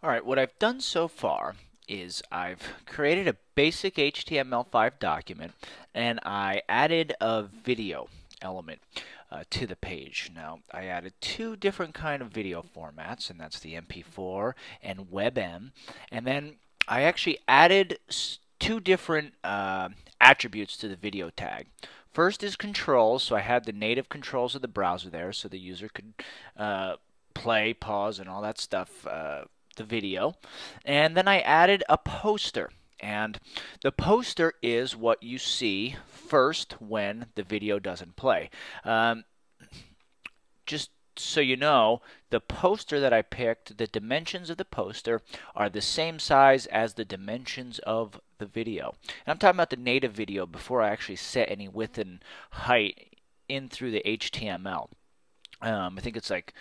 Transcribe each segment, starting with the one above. Alright, what I've done so far is I've created a basic HTML5 document and I added a video element to the page. Now, I added two different kind of video formats, and that's the mp4 and webm, and then I actually added two different attributes to the video tag. First is controls, so I had the native controls of the browser there so the user could play, pause, and all that stuff, the video. And then I added a poster, and the poster is what you see first when the video doesn't play. Just so you know, the poster that I picked, the dimensions of the poster are the same size as the dimensions of the video. And I'm talking about the native video before I actually set any width and height in through the HTML. I think it's like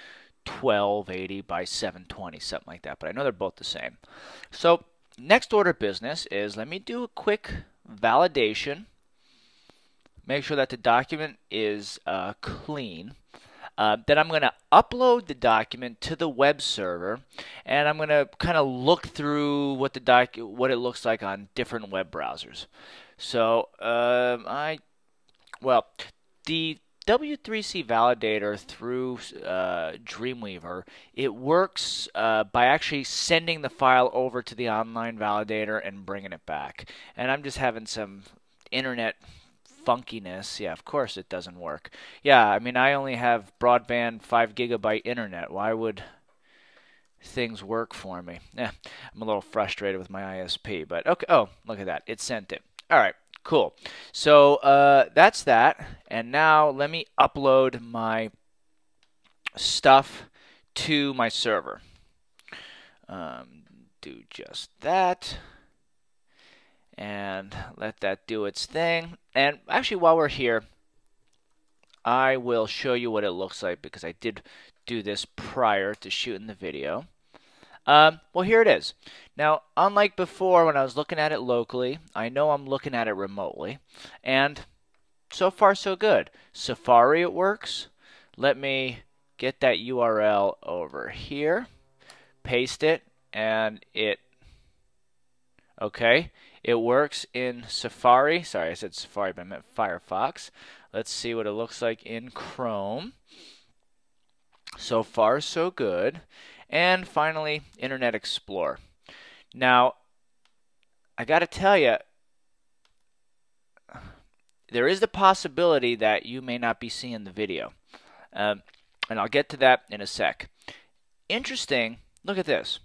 1280 by 720, something like that, but I know they're both the same. So next order of business is, let me do a quick validation, make sure that the document is clean. Then I'm going to upload the document to the web server, and I'm going to kind of look through what the what it looks like on different web browsers. So the W3C Validator through Dreamweaver, it works by actually sending the file over to the online validator and bringing it back. And I'm just having some internet funkiness. Yeah, of course it doesn't work. Yeah, I mean, I only have broadband 5 GB internet. Why would things work for me? Yeah, I'm a little frustrated with my ISP, but okay. Oh, look at that. It sent it. All right. Cool. So that's that. And now let me upload my stuff to my server. Do just that. And let that do its thing. And actually, while we're here, I will show you what it looks like, because I did do this prior to shooting the video. Well, here it is. Now, unlike before when I was looking at it locally, I know I'm looking at it remotely, and so far so good. Safari, it works. Let me get that URL over here, paste it, and it, okay, it works in Safari. Sorry, I said Safari, but I meant Firefox. Let's see what it looks like in Chrome. So far so good. And finally, Internet Explorer. Now, I got to tell you, there is the possibility that you may not be seeing the video. And I'll get to that in a sec. Interesting, look at this.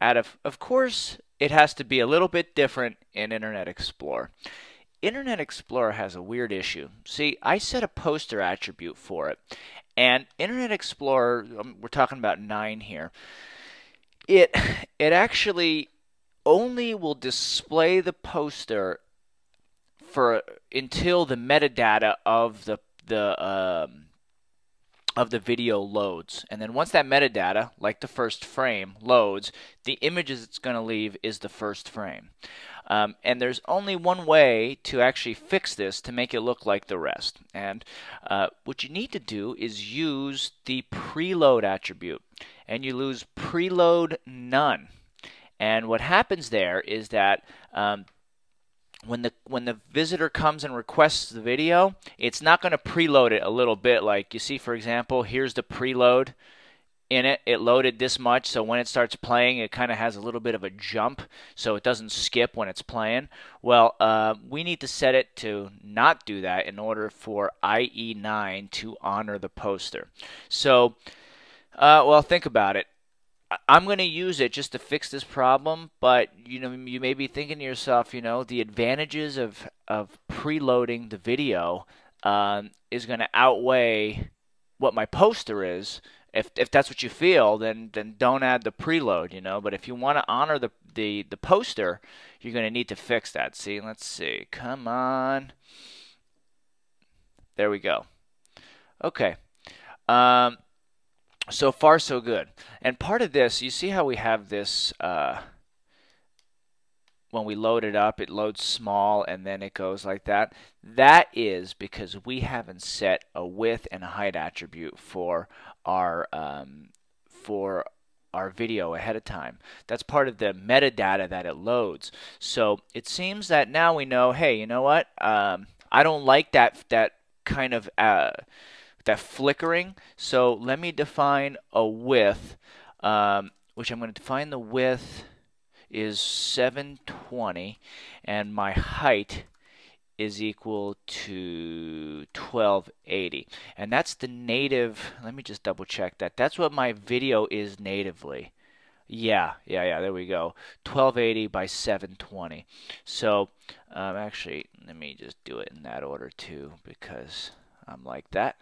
Of course, it has to be a little bit different in Internet Explorer. Internet Explorer has a weird issue. See, I set a poster attribute for it. And Internet Explorer, we're talking about 9 here, it actually only will display the poster for until the metadata of the video loads. And then once that metadata, like the first frame, loads, the images it's going to leave is the first frame. And there's only one way to actually fix this to make it look like the rest. And what you need to do is use the preload attribute. And you lose preload none. And what happens there is that when the visitor comes and requests the video, it's not going to preload it a little bit. Like you see, for example, here's the preload in it. It loaded this much, so when it starts playing, it kind of has a little bit of a jump, so it doesn't skip when it's playing. Well, we need to set it to not do that in order for IE9 to honor the poster. So, well, think about it. I'm going to use it just to fix this problem, but you know, you may be thinking to yourself, you know, the advantages of preloading the video is going to outweigh what my poster is. If that's what you feel, then don't add the preload, you know. But if you want to honor the poster, you're going to need to fix that. See, let's see. Come on. There we go. Okay. So far, so good. And part of this, you see how we have this, when we load it up, it loads small and then it goes like that. That is because we haven't set a width and a height attribute for our our video ahead of time. That's part of the metadata that it loads. So it seems that now we know, hey, you know what? I don't like that kind of that flickering. So let me define a width, which I'm going to define the width is 720, and my height is equal to 1280, and that's the native. Let me just double check that. That's what my video is natively. Yeah. There we go. 1280 by 720. So actually, let me just do it in that order too, because I'm like that.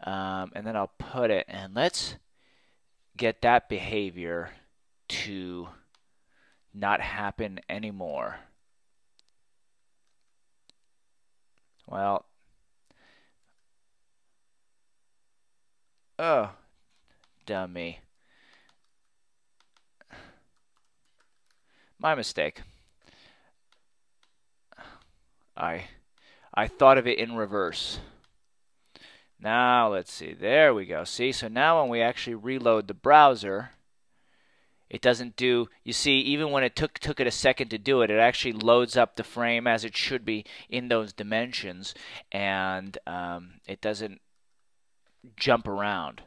And then I'll put it, and let's get that behavior to not happen anymore. Well, oh, dummy. My mistake. I thought of it in reverse. Now, let's see. There we go. See, so now when we actually reload the browser, it doesn't do, you see, even when it took it a second to do it, it actually loads up the frame as it should be in those dimensions, and it doesn't jump around.